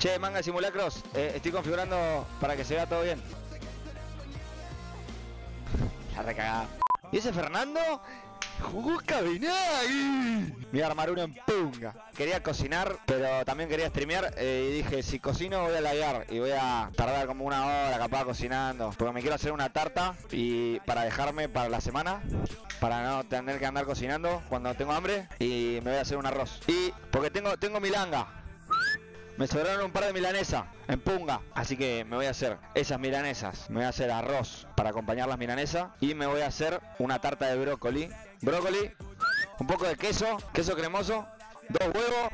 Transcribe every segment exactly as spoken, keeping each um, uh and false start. Che, manga simulacros, eh, estoy configurando para que se vea todo bien. La recagada. ¿Y ese Fernando? ¡Jugó Cabinaghi! Me iba a armar uno en punga. Quería cocinar, pero también quería streamear, eh, y dije, si cocino voy a laguear y voy a tardar como una hora capaz cocinando, porque me quiero hacer una tarta y para dejarme para la semana, para no tener que andar cocinando cuando tengo hambre. Y me voy a hacer un arroz, y porque tengo, tengo milanga. Me sobraron un par de milanesas en punga, así que me voy a hacer esas milanesas. Me voy a hacer arroz para acompañar las milanesas y me voy a hacer una tarta de brócoli. Brócoli, un poco de queso, queso cremoso, dos huevos,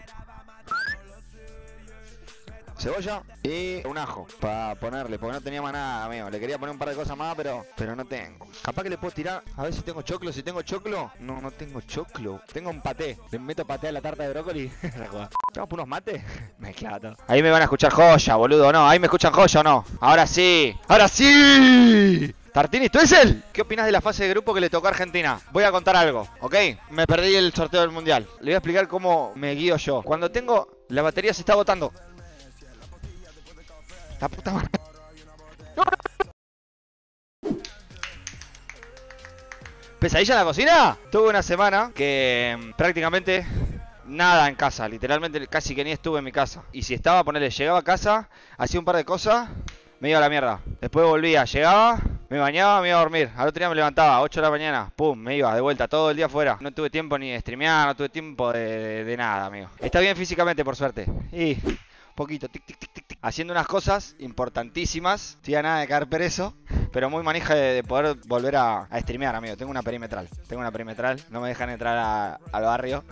cebolla y un ajo para ponerle, porque no tenía más nada, amigo. Le quería poner un par de cosas más, pero pero no tengo. Capaz que le puedo tirar, a ver si tengo choclo, si tengo choclo. No, no tengo choclo. Tengo un paté. Le meto paté a la tarta de brócoli. ¿Tengo unos mates? Mezclado. Ahí me van a escuchar joya, boludo, no. Ahí me escuchan joya o no. Ahora sí. Ahora sí. Tartini, ¿tú es él? ¿Qué opinas de la fase de grupo que le tocó a Argentina? Voy a contar algo, ¿ok? Me perdí el sorteo del mundial. Le voy a explicar cómo me guío yo. Cuando tengo... La batería se está agotando. La puta madre. ¿Pesadilla en la cocina? Tuve una semana que mmm, prácticamente... nada en casa. Literalmente casi que ni estuve en mi casa. Y si estaba, ponele, llegaba a casa, hacía un par de cosas, me iba a la mierda. Después volvía, llegaba... me bañaba, me iba a dormir. Al otro día me levantaba, ocho de la mañana. Pum, me iba de vuelta, todo el día afuera. No tuve tiempo ni de streamear, no tuve tiempo de, de, de nada, amigo. Está bien físicamente, por suerte. Y... poquito, tic, tic, tic, tic, tic. Haciendo unas cosas importantísimas. Tía, nada de caer preso. Pero muy manija de, de poder volver a, a streamear, amigo. Tengo una perimetral. Tengo una perimetral. No me dejan entrar a, al barrio.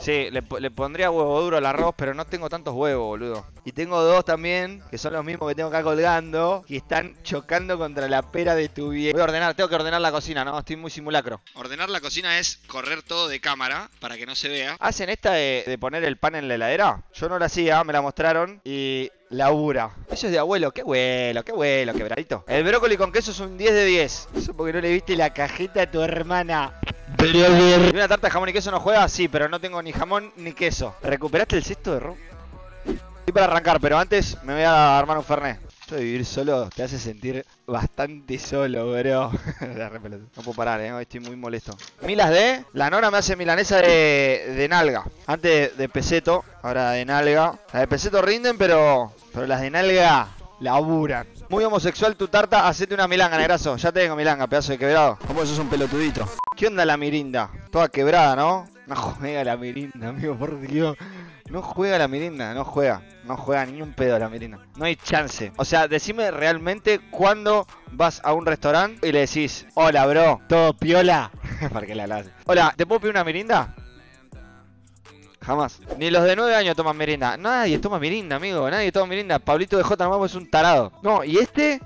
Sí, le, le pondría huevo duro al arroz, pero no tengo tantos huevos, boludo. Y tengo dos también, que son los mismos que tengo acá colgando, que están chocando contra la pera de tu vieja. Voy a ordenar, tengo que ordenar la cocina, ¿no? Estoy muy simulacro. Ordenar la cocina es correr todo de cámara, para que no se vea. ¿Hacen esta de, de poner el pan en la heladera? Yo no la hacía, me la mostraron y... labura. Eso es de abuelo, qué abuelo, qué abuelo, quebradito. El brócoli con queso es un diez de diez. Eso porque no le viste la cajeta a tu hermana. ¿Y una tarta de jamón y queso no juega? Sí, pero no tengo ni jamón ni queso. ¿Recuperaste el cesto de ron? Estoy para arrancar, pero antes me voy a armar un fernet. Esto de vivir solo te hace sentir bastante solo, bro. No puedo parar, eh, estoy muy molesto. Milas de... la nona me hace milanesa de, de nalga. Antes de peseto, ahora de nalga. Las de peseto rinden, pero... pero las de nalga laburan. Muy homosexual tu tarta, hacete una milanga, negrazo. Ya tengo milanga, pedazo de quebrado. ¿Cómo sos un pelotudito? ¿Qué onda la mirinda? Toda quebrada, ¿no? No juega la mirinda, amigo, por Dios. No juega la mirinda, no juega. No juega ni un pedo la mirinda. No hay chance. O sea, decime realmente cuando vas a un restaurante y le decís, hola, bro, todo piola. Para que la hagas. Hola, ¿te puedo pedir una mirinda? Jamás. Ni los de nueve años toman mirinda. Nadie toma mirinda, amigo. Nadie toma mirinda. Pablito de J nomás es un tarado. No, ¿y este?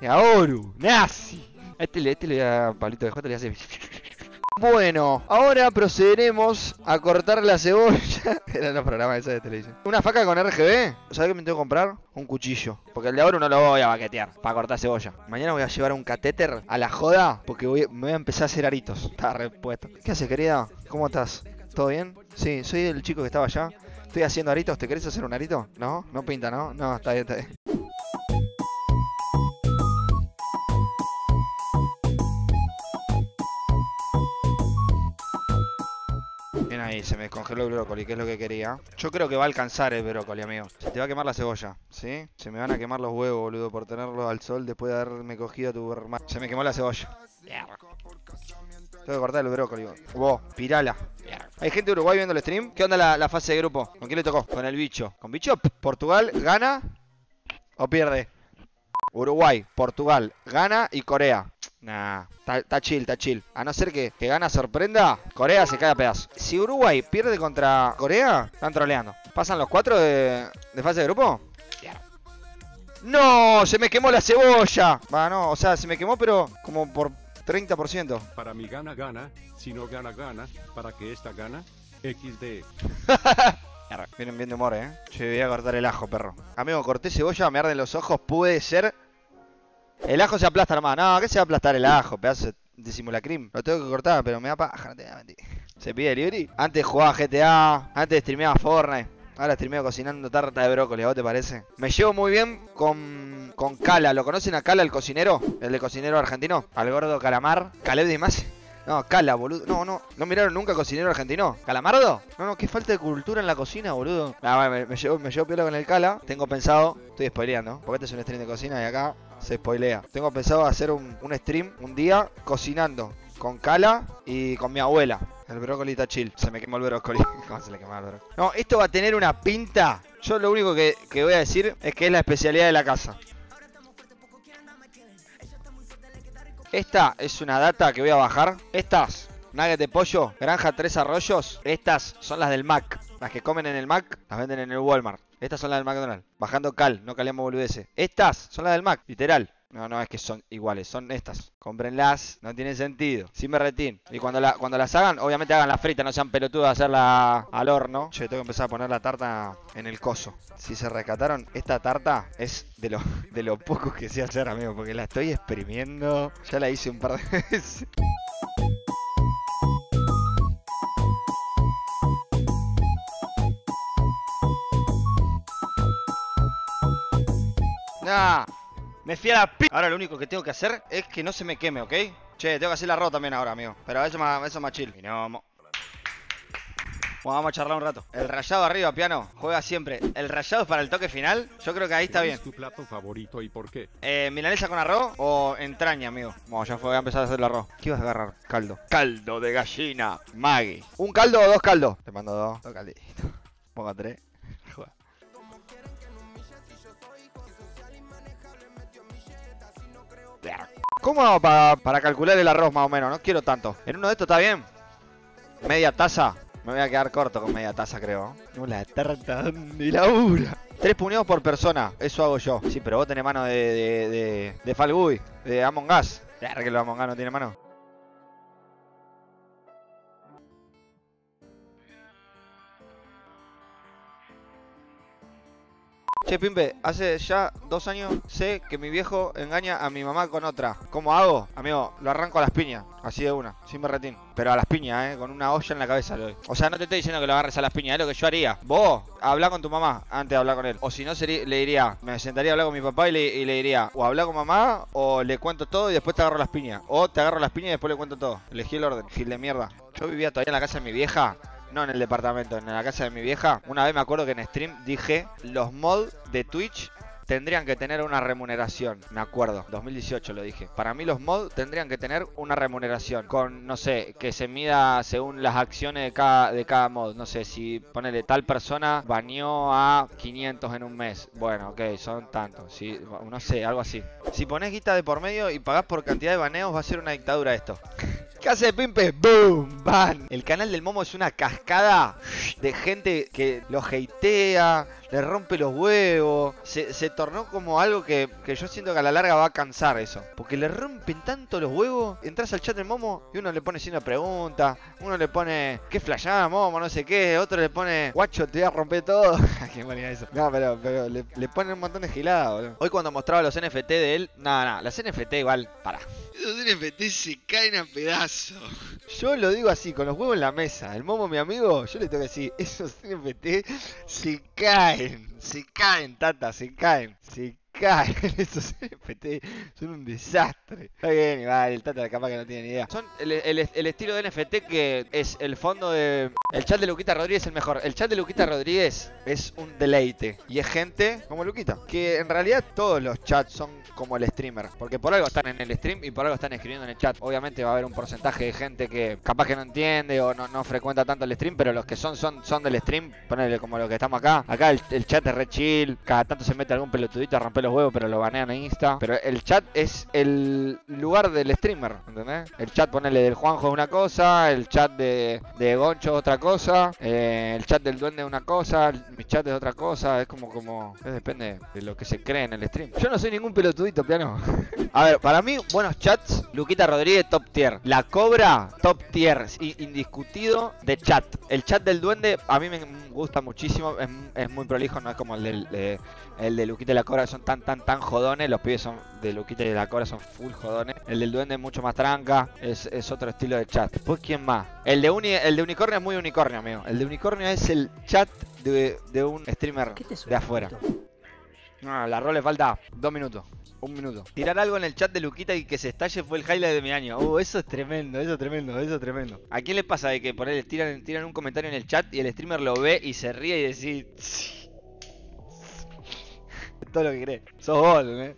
Y ahora, nazi. Este, este le da a Pablito de J, le hace... Bueno, ahora procederemos a cortar la cebolla. Era los programas esos de televisión. ¿Una faca con R G B? ¿Sabés qué me tengo que comprar? Un cuchillo. Porque el de ahora no lo voy a baquetear para cortar cebolla. Mañana voy a llevar un catéter a la joda porque voy, me voy a empezar a hacer aritos. Está repuesto. ¿Qué haces, querida? ¿Cómo estás? ¿Todo bien? Sí, soy el chico que estaba allá. Estoy haciendo aritos. ¿Te querés hacer un arito? No, no pinta, ¿no? No, está bien, está bien. Ahí se me descongeló el brócoli, que es lo que quería. Yo creo que va a alcanzar el brócoli, amigo. Se te va a quemar la cebolla, ¿sí? Se me van a quemar los huevos, boludo, por tenerlos al sol después de haberme cogido a tu hermano. Se me quemó la cebolla. Tengo que cortar el brócoli. Wow, pirala. Hay gente de Uruguay viendo el stream. ¿Qué onda la, la fase de grupo? ¿Con quién le tocó? Con el bicho. ¿Con bicho? ¿Portugal gana o pierde? Uruguay, Portugal gana y Corea. Nah, está chill, está chill. A no ser que, que gana sorprenda, Corea se cae a pedazos. Si Uruguay pierde contra Corea, están troleando. ¿Pasan los cuatro de, de fase de grupo? Yeah. ¡No! ¡Se me quemó la cebolla! Va, no, o sea, se me quemó, pero como por treinta por ciento. Para mi gana, gana. Si no gana, gana. Para que esta gana, equis de. Vienen bien de humor, eh. Che, voy a cortar el ajo, perro. Amigo, corté cebolla, me arden los ojos, puede ser... El ajo se aplasta nomás. No, ¿qué se va a aplastar el ajo? Pedazo de de Simulacrim. Lo tengo que cortar, pero me da paja. No te voy a mentir. ¿Se pide delivery? Antes jugaba G T A, antes streameaba Fortnite, ahora streameo cocinando tarta de brócoli. ¿A vos te parece? Me llevo muy bien con, con Cala. ¿Lo conocen a Cala, el cocinero? El de cocinero argentino. Al gordo Calamar. Caleb de más. No, Cala, boludo. No, no. ¿No miraron nunca Cocinero Argentino? ¿Calamardo? No, no. Qué falta de cultura en la cocina, boludo. Ah, bueno, me, me llevo, me llevo piola con el Cala. Tengo pensado... Estoy spoileando, porque este es un stream de cocina y acá se spoilea. Tengo pensado hacer un, un stream un día cocinando con Cala y con mi abuela. El brócoli está chill. Se me quemó el brócoli. ¿Cómo se le quemó el brócoli? No, esto va a tener una pinta. Yo lo único que, que voy a decir es que es la especialidad de la casa. Esta es una data que voy a bajar. Estas, nuggets de pollo, granja Tres Arroyos. Estas son las del Mac. Las que comen en el Mac, las venden en el Walmart. Estas son las del McDonald's. Bajando cal, no calemos boludeces. Estas son las del Mac, literal. No, no, es que son iguales, son estas. Cómprenlas, no tiene sentido. Sin berretín. Y cuando, la, cuando las hagan, obviamente hagan la frita, no sean pelotudos de hacerla al horno. Che, tengo que empezar a poner la tarta en el coso. Si se rescataron, esta tarta es de lo, de lo poco que sé hacer, amigo, porque la estoy exprimiendo. Ya la hice un par de veces. ¡Nah! Me fui a la p... Ahora lo único que tengo que hacer es que no se me queme, ¿ok? Che, tengo que hacer el arroz también ahora, amigo. Pero eso más, eso más chill. Y no, mo... bueno, vamos a charlar un rato. El rayado arriba, piano. Juega siempre. El rayado es para el toque final. Yo creo que ahí está bien. ¿Cuál es tu plato favorito y por qué? Eh, milanesa con arroz o entraña, amigo. Bueno, ya fue, voy a empezar a hacer el arroz. ¿Qué ibas a agarrar? Caldo. Caldo de gallina. Maggi. ¿Un caldo o dos caldos? Te mando dos. Dos calditos. Ponga tres. ¿Cómo hago para, para calcular el arroz más o menos? No quiero tanto. En uno de estos está bien. Media taza. Me voy a quedar corto con media taza, creo. No, la tarta ni la una. Tres puñados por persona. Eso hago yo. Sí, pero vos tenés mano de... De, de, de Falgui. De Among Us. Claro que los Among Us no tienen mano. Che, Pimpe, hace ya dos años sé que mi viejo engaña a mi mamá con otra. ¿Cómo hago? Amigo, lo arranco a las piñas. Así de una, sin berretín. Pero a las piñas, eh, con una olla en la cabeza le doy. O sea, no te estoy diciendo que lo agarres a las piñas, es lo que yo haría. Vos, habla con tu mamá antes de hablar con él. O si no, le diría, me sentaría a hablar con mi papá y le, y le diría, o habla con mamá, o le cuento todo y después te agarro las piñas. O te agarro las piñas y después le cuento todo. Elegí el orden, gil de mierda. Yo vivía todavía en la casa de mi vieja. No en el departamento, en la casa de mi vieja. Una vez me acuerdo que en stream dije, los mods de Twitch tendrían que tener una remuneración. Me acuerdo, dos mil dieciocho lo dije. Para mí los mods tendrían que tener una remuneración. Con, no sé, que se mida según las acciones de cada, de cada mod. No sé, si ponele tal persona baneó a quinientos en un mes. Bueno, ok, son tantos. Si, no sé, algo así. Si ponés guita de por medio y pagás por cantidad de baneos, va a ser una dictadura esto. ¿Qué hace Pimpe? ¡Boom! ¡Bam! El canal del Momo es una cascada de gente que lo hatea, le rompe los huevos. Se, se tornó como algo que, que yo siento que a la larga va a cansar eso. Porque le rompen tanto los huevos. Entras al chat del Momo y uno le pone sin una pregunta. Uno le pone, ¿qué flashá, Momo? No sé qué. Otro le pone, guacho, te voy a romper todo. Qué malidad eso. No, pero, pero le, le ponen un montón de giladas, boludo. Hoy cuando mostraba los N F T de él, nada, nada, las N F T igual, para. Los N F T se caen a pedazos. Yo lo digo así, con los huevos en la mesa. El Momo, mi amigo, yo le tengo que decir, esos N F T se caen. Se caen, tata, se caen. Se caen. Esos N F T son un desastre. Está bien, vale, el tata capaz que no tiene ni idea. Son el, el, el estilo de N F T que es el fondo de... El chat de Luquita Rodríguez es el mejor. El chat de Luquita Rodríguez es un deleite. Y es gente como Luquita. Que en realidad todos los chats son como el streamer. Porque por algo están en el stream y por algo están escribiendo en el chat. Obviamente va a haber un porcentaje de gente que capaz que no entiende o no, no frecuenta tanto el stream. Pero los que son, son, son del stream, ponele como los que estamos acá. Acá el, el chat es re chill. Cada tanto se mete algún pelotudito a romper los huevos, pero lo banean en Insta. Pero el chat es el lugar del streamer, ¿entendés? El chat, ponele, del Juanjo es una cosa. El chat de, de Goncho es otra cosa. cosa, eh, el chat del duende es una cosa, el, mi chat es otra cosa, es como, como, es depende de lo que se cree en el stream. Yo no soy ningún pelotudito, piano. A ver, para mí, buenos chats, Luquita Rodríguez, top tier. La Cobra, top tier, indiscutido de chat. El chat del duende, a mí me gusta muchísimo, es, es muy prolijo, no es como el, del, de, el de Luquita y la Cobra, que son tan tan, tan, tan jodones. Los pibes son de Luquita y de la Cobra, son full jodones. El del Duende es mucho más tranca, es, es otro estilo de chat. Después, ¿quién más? El de, uni, el de Unicornio es muy unicornio, amigo. El de Unicornio es el chat de, de un streamer de afuera. No, la rol le falta dos minutos. Un minuto. Tirar algo en el chat de Luquita y que se estalle fue el highlight de mi año. Uh, eso es tremendo, eso es tremendo, eso es tremendo. ¿A quién le pasa de que por ahí tiran, tiran un comentario en el chat y el streamer lo ve y se ríe y decís... todo lo que querés? Sos vos, ¿eh?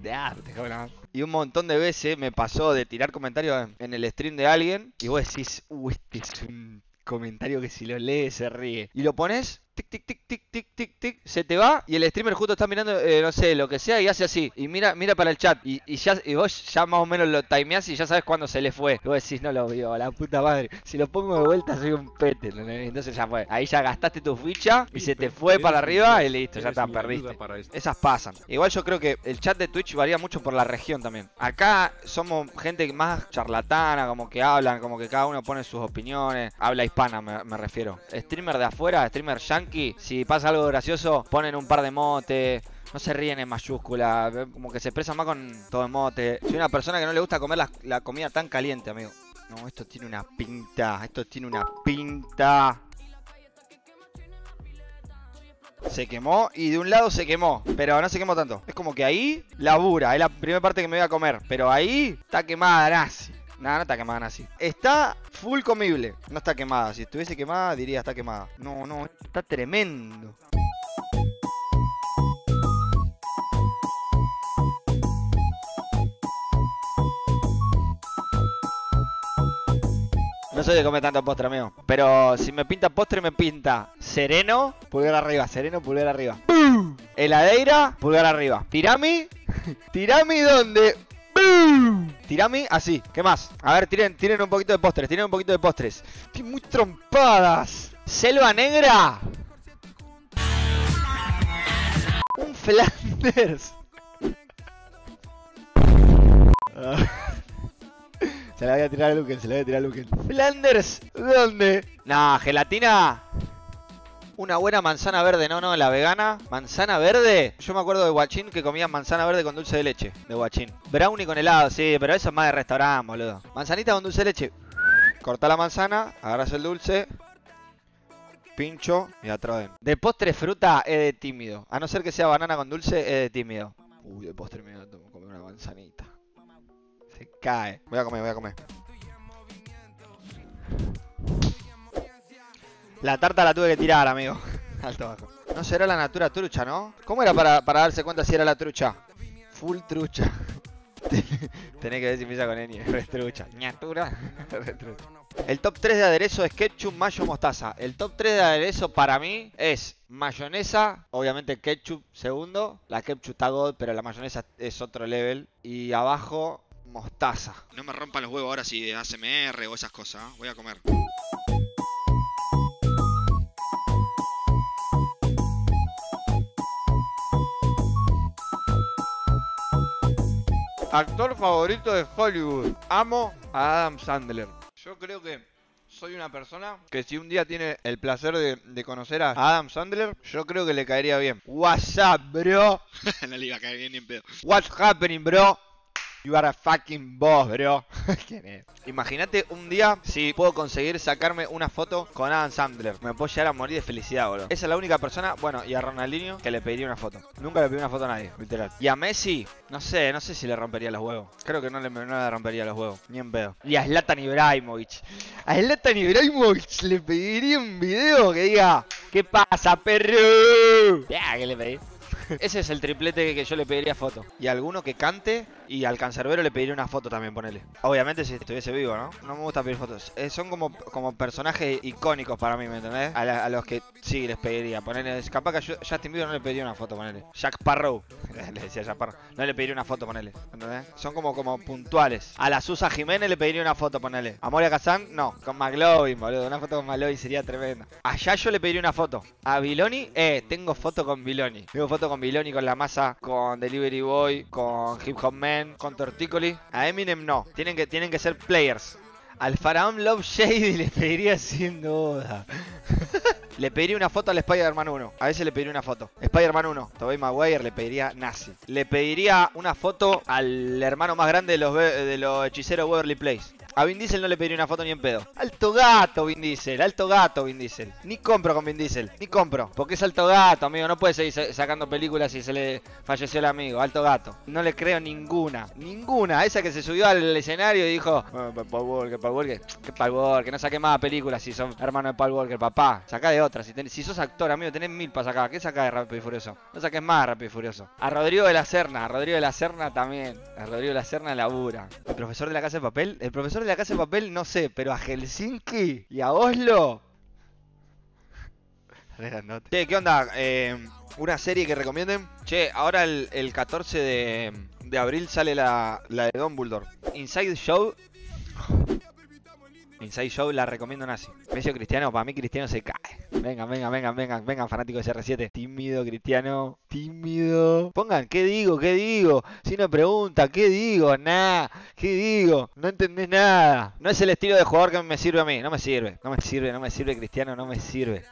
De arte, cabrón. Y un montón de veces me pasó de tirar comentarios en el stream de alguien y vos decís... Uh, este es un comentario que si lo lees se ríe. Y lo pones... Tic, tic, tic, tic, tic, tic, tic. Se te va y el streamer justo está mirando, eh, no sé, lo que sea, y hace así. Y mira mira para el chat. Y, y ya y vos ya más o menos lo timeás y ya sabes cuándo se le fue. Y vos decís, no lo vio, la puta madre. Si lo pongo de vuelta soy un pete. Entonces ya fue. Ahí ya gastaste tu ficha y sí, se te fue para arriba y listo, ya te perdiste. Esas pasan. Igual yo creo que el chat de Twitch varía mucho por la región también. Acá somos gente más charlatana, como que hablan, como que cada uno pone sus opiniones. Habla hispana, me, me refiero. Streamer de afuera, streamer yankee. Si pasa algo gracioso, ponen un par de motes, no se ríen en mayúscula, como que se expresan más con todo emote. Soy una persona que no le gusta comer la, la comida tan caliente, amigo. No, esto tiene una pinta, esto tiene una pinta. Se quemó y de un lado se quemó, pero no se quemó tanto. Es como que ahí labura, es la primera parte que me voy a comer, pero ahí está quemada nazi. No, no está quemada así. Está full comible. No está quemada. Si estuviese quemada, diría está quemada. No, no, está tremendo. No soy de comer tanto postre, amigo. Pero si me pinta postre, me pinta sereno, pulgar arriba. Sereno, pulgar arriba. ¡Bum! Heladeira, pulgar arriba. Tirami. Tirami donde... ¡Bum! Tirami, así. ¿Qué más? A ver, tiren, tiren un poquito de postres, tiren un poquito de postres. Estoy muy trompadas. Selva negra. Un Flanders. Se la voy a tirar a Luquen, se la voy a tirar a Luquen. Flanders, ¿dónde? Nah, gelatina. Una buena manzana verde, no, no, la vegana. ¿Manzana verde? Yo me acuerdo de Guachín que comían manzana verde con dulce de leche. De Guachín. Brownie con helado, sí, pero eso es más de restaurante, boludo. Manzanita con dulce de leche. Cortá la manzana, agarrás el dulce, pincho y atraen. De postre fruta es de tímido. A no ser que sea banana con dulce, es de tímido. Uy, de postre me voy a comer una manzanita. Se cae. Voy a comer, voy a comer. La tarta la tuve que tirar, amigo. Alto bajo. No será la natura trucha, ¿no? ¿Cómo era para, para darse cuenta si era la trucha? Full trucha. Tenés que ver si empieza con ñ. Retrucha. Natura. Retrucha. El top tres de aderezo es ketchup, mayo, mostaza. El top tres de aderezo para mí es mayonesa, obviamente ketchup segundo. La ketchup está god, pero la mayonesa es otro level. Y abajo, mostaza. No me rompan los huevos ahora si de A S M R o esas cosas. ¿Eh? Voy a comer. Actor favorito de Hollywood. Amo a Adam Sandler. Yo creo que soy una persona que si un día tiene el placer de, de conocer a Adam Sandler, yo creo que le caería bien. What's up, bro? No le iba a caer bien ni en pedo. What's happening, bro? You are a fucking boss, bro. ¿Quién es? Imagínate un día si puedo conseguir sacarme una foto con Adam Sandler. Me puedo llegar a morir de felicidad, boludo. Esa es la única persona, bueno, y a Ronaldinho que le pediría una foto. Nunca le pedí una foto a nadie, literal. Y a Messi, no sé, no sé si le rompería los huevos. Creo que no le, no le rompería los huevos, ni en pedo. Y a Zlatan Ibrahimovic. A Zlatan Ibrahimovic le pediría un video que diga, ¿qué pasa, perro? Ya, ¿qué le pedí? Ese es el triplete que yo le pediría foto. Y a alguno que cante. Y al cancerbero le pediría una foto también, ponele. Obviamente si estuviese vivo, ¿no? No me gusta pedir fotos. eh, Son como, como personajes icónicos para mí, ¿me entendés? A, la, a los que sí les pediría. Ponele, capaz que yo, Justin Bieber no le pediría una foto, ponele. Jack Sparrow. Le decía Jack Sparrow. No le pediría una foto, ponele, ¿entendés? Son como, como puntuales. A la Susa Jiménez le pediría una foto, ponele. A Moria Kazan, no. Con McLovin, boludo. Una foto con McLovin sería tremenda. A Yayo le pediría una foto. A Biloni, eh, tengo foto con Biloni. Tengo foto con Biloni, con La Masa, con Delivery Boy, con Hip Hop Man, con Tortícoli. A Eminem no, tienen que, tienen que ser players. Al faraón Love Shady le pediría sin duda. Le pediría una foto al Spider-Man uno. A veces le pediría una foto. Spider-Man uno. Tobey Maguire le pediría nazi. Le pediría una foto al hermano más grande de los, de los hechiceros Waverly Place. A Vin Diesel no le pediría una foto ni en pedo. Alto gato Vin Diesel, alto gato Vin Diesel. Ni compro con Vin Diesel, ni compro. Porque es alto gato, amigo. No puede seguir sacando películas si se le falleció el amigo. Alto gato. No le creo ninguna. Ninguna. Esa que se subió al escenario y dijo... Oh, Paul Walker, Paul Walker. Que Paul Walker, no saqué más películas si son hermano de Paul Walker, papá. Sacá de otra. Si, tenés, si sos actor, amigo, tenés mil para sacar. ¿Qué sacás de Rápido y Furioso? No saques más Rápido y Furioso. A Rodrigo de la Serna. A Rodrigo de la Serna también. A Rodrigo de la Serna labura. El profesor de la Casa de Papel. El profesor de la Casa de Papel no sé, pero a Helsinki y a Oslo. Che, ¿qué onda? Eh, ¿Una serie que recomienden? Che, ahora el, el catorce de, de abril sale la, la de Dumbledore. Inside Show. Inside Show la recomiendo nazi. Messi Cristiano, para mí Cristiano se cae. Vengan, vengan, vengan, vengan, vengan, fanáticos de C R siete. Tímido, Cristiano, tímido. Pongan, ¿qué digo? ¿Qué digo? Si no pregunta, ¿qué digo? Nah, ¿qué digo? No entendés nada. No es el estilo de jugador que me sirve a mí. No me sirve, no me sirve, no me sirve Cristiano, no me sirve.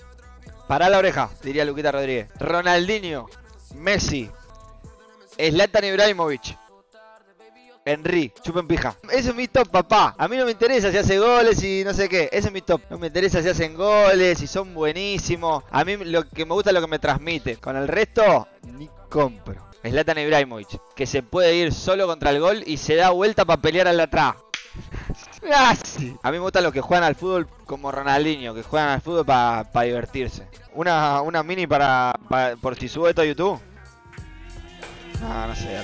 Pará la oreja, diría Luquita Rodríguez. Ronaldinho, Messi, Zlatan Ibrahimovic. Henry, chupen pija. Ese es mi top, papá. A mí no me interesa si hace goles y no sé qué. Ese es mi top. No me interesa si hacen goles, si son buenísimos. A mí lo que me gusta es lo que me transmite. Con el resto, ni compro. Zlatan Ibrahimovic, que se puede ir solo contra el gol y se da vuelta para pelear al de atrás. A mí me gustan los que juegan al fútbol como Ronaldinho, que juegan al fútbol para pa divertirse. Una, una mini para, para... Por si subo esto a YouTube. No, no sé.